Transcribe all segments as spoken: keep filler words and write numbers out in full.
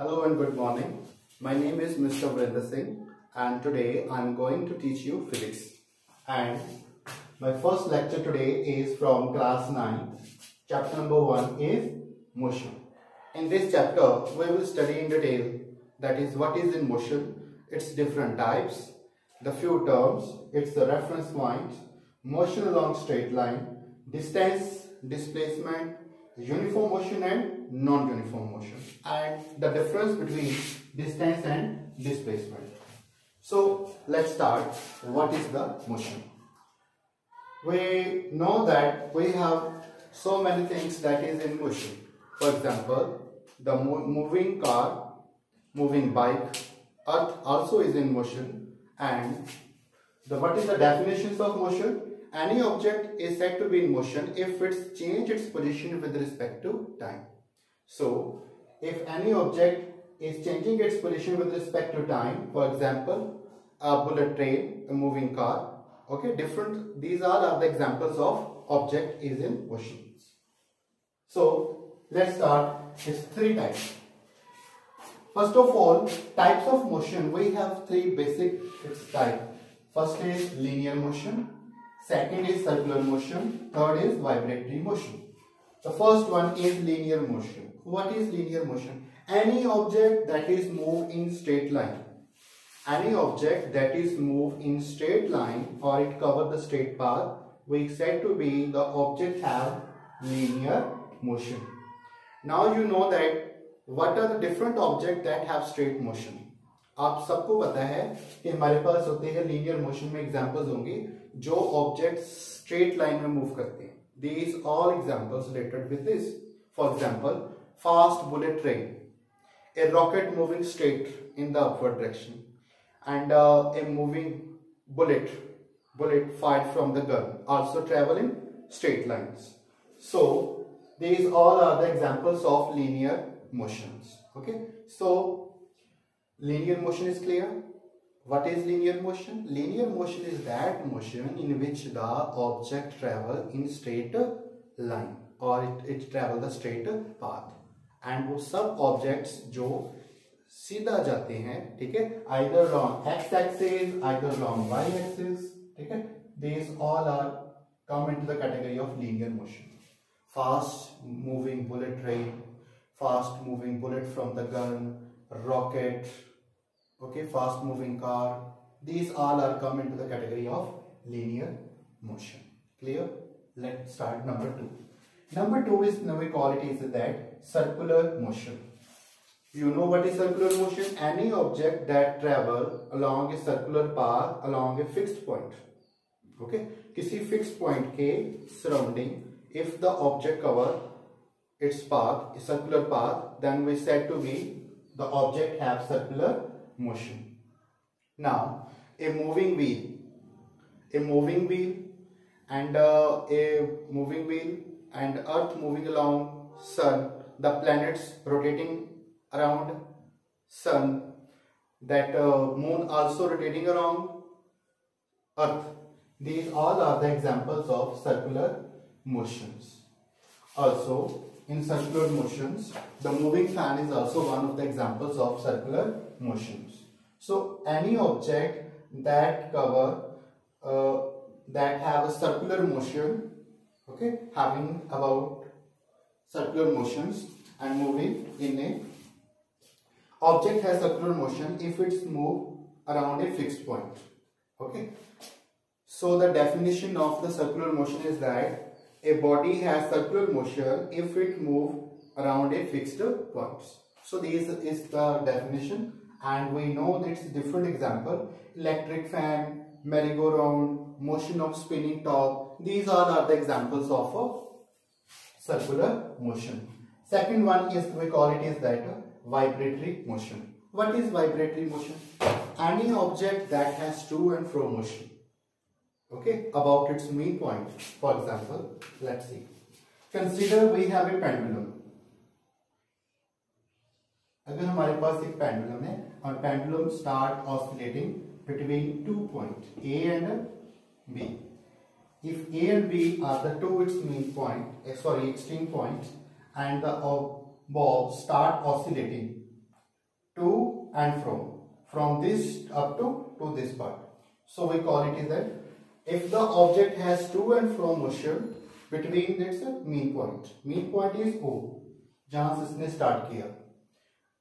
Hello and good morning. My name is Mister Vrinder Singh and today I am going to teach you physics. And my first lecture today is from class nine. Chapter number one is motion. In this chapter we will study in detail, that is, what is in motion, its different types, the few terms, its reference points, motion along straight line, distance, displacement, uniform motion and non-uniform motion, and the difference between distance and displacement. So let's start. What is the motion? We know that we have so many things that is in motion. For example, the moving car, moving bike, earth also is in motion. And the what is the definitions of motion? Any object is said to be in motion if it's changed its position with respect to time. So, if any object is changing its position with respect to time, for example, a bullet train, a moving car, okay, different, these are the examples of object is in motion. So, let's start with three types. First of all, types of motion, we have three basic types. First is linear motion. Second is circular motion, third is vibratory motion. The first one is linear motion. What is linear motion? Any object that is moved in straight line. Any object that is moved in straight line or it covers the straight path, we said to be the object have linear motion. Now you know that what are the different objects that have straight motion. आप सबको पता है कि हमारे पास होते हैं linear motion में examples होंगे जो objects straight line में move करते हैं. These all examples related with this. For example, fast bullet train, a rocket moving straight in the upward direction, and uh, a moving bullet, bullet fired from the gun also travel in straight lines. So these all are the examples of linear motions. Okay, so linear motion is clear. What is linear motion? Linear motion is that motion in which the object travels in straight line or it, it travels the straight path. And वो सब objects जो सीधा जाते हैं, ठीक है, either along x axis, either along y axis, ठीक है, these all are come into the category of linear motion. Fast moving bullet train, fast moving bullet from the gun, rocket. Okay, fast moving car, these all are come into the category of linear motion. Clear? Let's start number two. Number two is, now we call it is that circular motion. You know what is circular motion? Any object that travel along a circular path along a fixed point. Okay, किसी fixed point के surrounding, if the object cover its path, a circular path, then we said to be the object have circular motion. Now, a moving wheel, a moving wheel and uh, a moving wheel and earth moving along sun, the planets rotating around sun, that uh, moon also rotating around earth. These all are the examples of circular motions. Also, in circular motions, the moving fan is also one of the examples of circular motions. So any object that cover uh, that have a circular motion, okay, having about circular motions and moving in a object has circular motion if it's move around a fixed point. Okay. So the definition of the circular motion is that a body has circular motion if it moves around a fixed point. So this is the definition, and we know it's different example. Electric fan, merry-go-round, motion of spinning top. These are the examples of a circular motion. Second one is, we call it is that vibratory motion. What is vibratory motion? Any object that has to and fro motion. Okay, about its mean point. For example, let's see. Consider we have a pendulum. अगर हमारे पास एक pendulum है और pendulum start oscillating between two points A and B. If A and B are the two its mean point, sorry, extreme points, and the bob start oscillating to and from, from this up to to this part. So we call it is that if the object has to and from motion between, that's a mean point. Mean point is O, जहां से इसने start किया.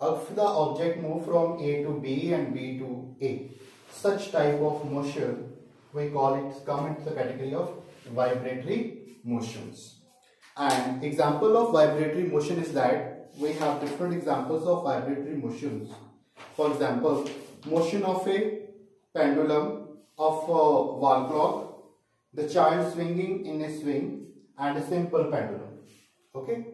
If the object move from A to B and B to A, such type of motion we call it come into the category of vibratory motions. An example of vibratory motion is that we have different examples of vibratory motions. For example, motion of a pendulum, of a wall clock, the child swinging in a swing, and a simple pendulum. Okay.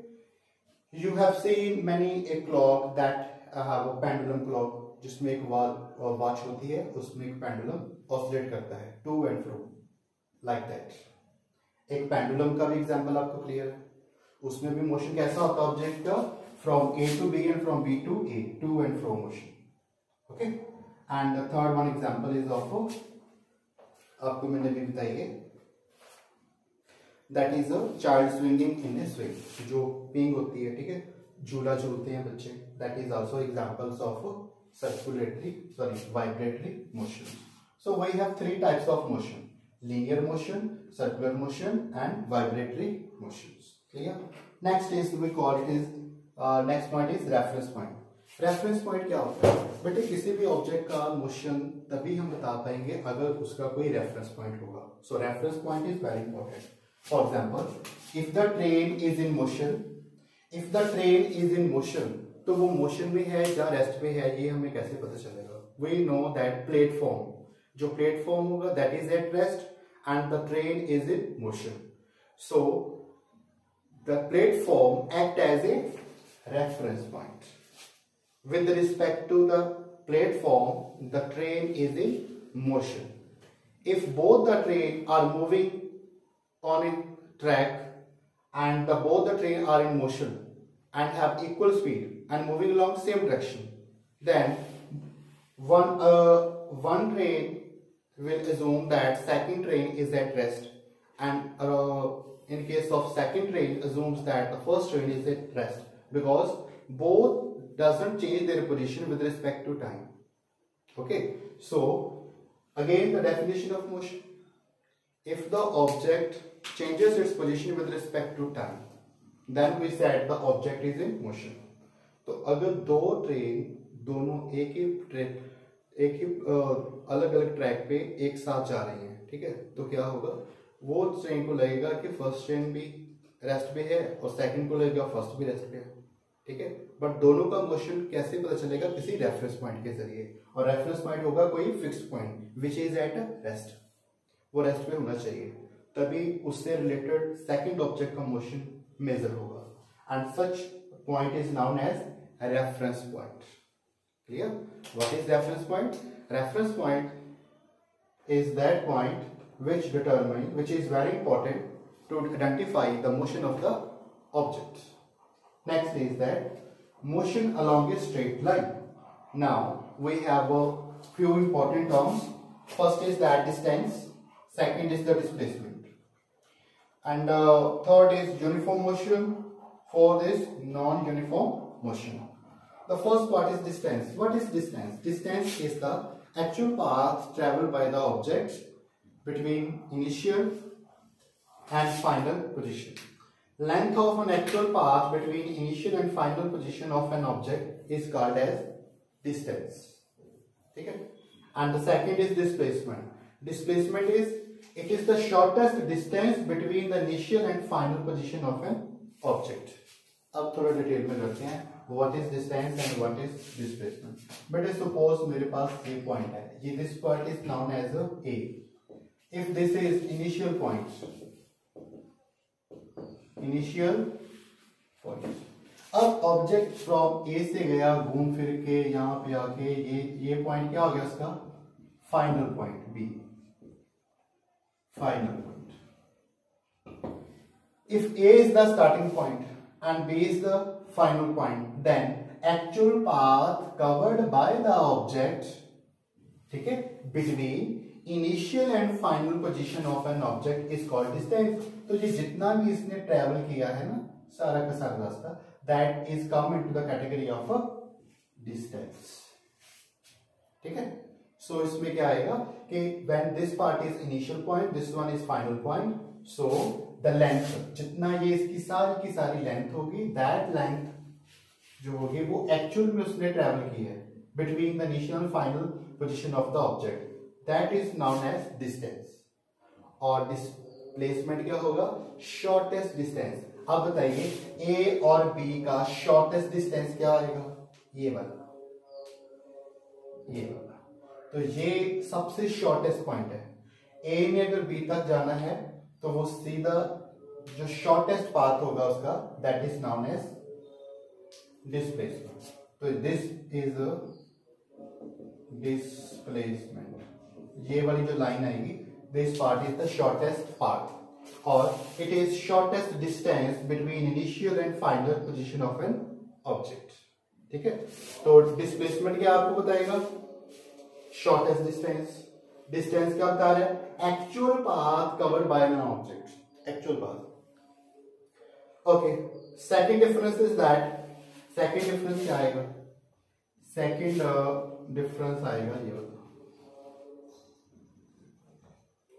You have seen many a clock that uh, have a pendulum clock, जिसमें एक watch होती है, उसमें एक pendulum oscillate करता है, to and fro, like that. एक pendulum का भी example आपको clear है, उसमें भी motion कैसा होता है object का, from A to B and from B to A, to and fro motion. Okay. And the third one example is of आपको मैंने भी बताइए, that is a child swinging in a swing, जो ping होती है, ठीक है, झूला झूलते हैं बच्चे, that is also examples of circulatory, sorry, vibratory motion. So we have three types of motion: linear motion, circular motion, and vibratory motions. Clear? Next is we call it is uh, next point is reference point. Reference point क्या होता है? बेटे किसी भी object का motion तभी हम बता पाएंगे अगर उसका कोई reference point होगा. So reference point is very important. For example, if the train is in motion, if the train is in motion, तो वो motion में है या rest में है, ये हमें कैसे पता चलेगा? We know that platform, जो platform होगा that is at rest and the train is in motion. So the platform act as a reference point. With respect to the platform, the train is in motion. If both the train are moving on a track and the both the train are in motion and have equal speed and moving along same direction, then one uh, one train will assume that second train is at rest, and uh, in case of second train assumes that the first train is at rest, because both doesn't change their position with respect to time. Okay, so again the definition of motion: if the object changes its position with respect to time, then we said the object is in motion. तो अगर दो train दोनों एक ही track, एक ही अलग-अलग track पे एक साथ जा रही हैं, ठीक है, तो क्या होगा? वो ट्रेन को लगेगा कि फर्स्ट ट्रेन भी रेस्ट पे है और सेकंड को लगेगा फर्स्ट भी रेस्ट पे है, ठीक है? बट दोनों का मोशन कैसे पता चलेगा? किसी रेफरेंस पॉइंट के जरिए, और रेफरेंस पॉइंट होगा कोई fixed point which is at rest, वो रेस्ट पे होना चाहिए, तभी उससे रिलेटेड सेकंड ऑब्जेक्ट का मोशन मेजर होगा, and such point is known as a reference point. Clear? What is reference point? Reference point is that point which determines, which is very important to identify the motion of the object. Next is that motion along a straight line. Now we have a few important terms. First is that distance, second is the displacement, and uh, third is uniform motion, fourth is non-uniform motion. The first part is distance. What is distance? Distance is the actual path traveled by the object between initial and final position. Length of an actual path between initial and final position of an object is called as distance. Okay? And the second is displacement. Displacement is, it is the shortest distance between the initial and final position of an object. अब थोड़ा detail में करते हैं what is distance and what is displacement. But suppose मेरे पास ये point है, ये this point is known as A. If this is initial point, initial point, अब ऑब्जेक्ट फ्रॉम ए से गया घूम फिर के यहाँ पे आके ये ये पॉइंट क्या हो गया उसका? Final point B, final point. If A is the starting point and B is the final point, then actual path covered by the object, okay, between initial and final position of an object is called distance. तो ये जितना भी इसने travel किया है ना, सारा का सारा रास्ता, that is come into the category of a distance. ठीक है, सो so, इसमें क्या आएगा कि when this part is initial point, this one is final point, so the length, जितना ये इसकी सारी की सारी लेंथ होगी, दैट लेंथ जो होगी वो एक्चुअल में उसने ट्रेवल की है between the initial and final position of the object, that is known as distance. और डिस्प्लेसमेंट क्या होगा? Shortest distance. अब बताइए ए और बी का शॉर्टेस्ट डिस्टेंस क्या आएगा? ये वाला, ये वाला। तो ये सबसे शॉर्टेस्ट पॉइंट है। ए ने अगर बी तक जाना है तो वो सीधा जो शॉर्टेस्ट पाथ होगा उसका, that is known as displacement. तो दिस इज डिस्प्लेसमेंट, ये वाली जो लाइन आएगी, this part is the shortest part, और it is shortest distance between initial and final position of an object. ठीक है, तो डिस्प्लेसमेंट क्या आपको बताएगा? Shortest distance. डिस्टेंस क्या बता रहा है? Actual path covered by an object, actual path. Okay, second difference is that, second difference क्या आएगा? सेकंड डिफरेंस आएगा ये वाला।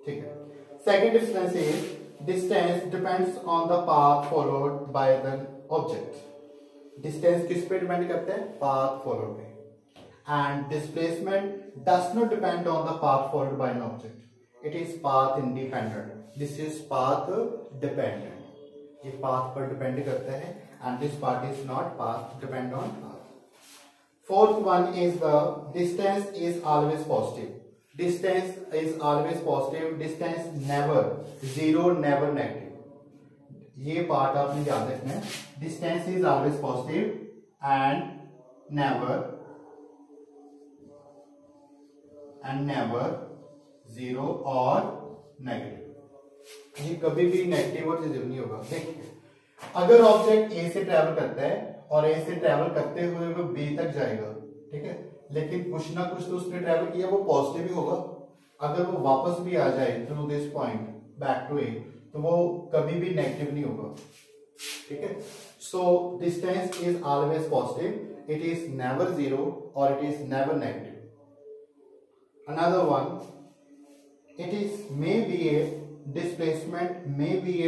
ठीक है, second difference is distance depends on the path followed by the object. Distance किस पे डिपेंड करते हैं? पाथ फॉलोड पे। And displacement does not depend on the path followed by an object. It is path independent. This is path dependent. ये path पर depend करता है, and this part is not path depend on path. Fourth one is the distance is always positive. Distance is always positive. Distance never zero, never negative. ये part आपने याद रखना है. Distance is always positive and never and never zero और negative, ये कभी भी negative और जीरो नहीं होगा। देखिए, अगर ऑब्जेक्ट ए से ट्रेवल करता है और ए से ट्रेवल करते हुए वो बी तक जाएगा, ठीक है, लेकिन कुछ ना कुछ तो उसने ट्रेवल किया, वो पॉजिटिव ही होगा। अगर वो वापस भी आ जाए through this point back to A, तो वो कभी भी नेगेटिव नहीं होगा। ठीक है, so distance is always positive, it is never zero और it is never negative. Another one, it is may be a displacement, may be a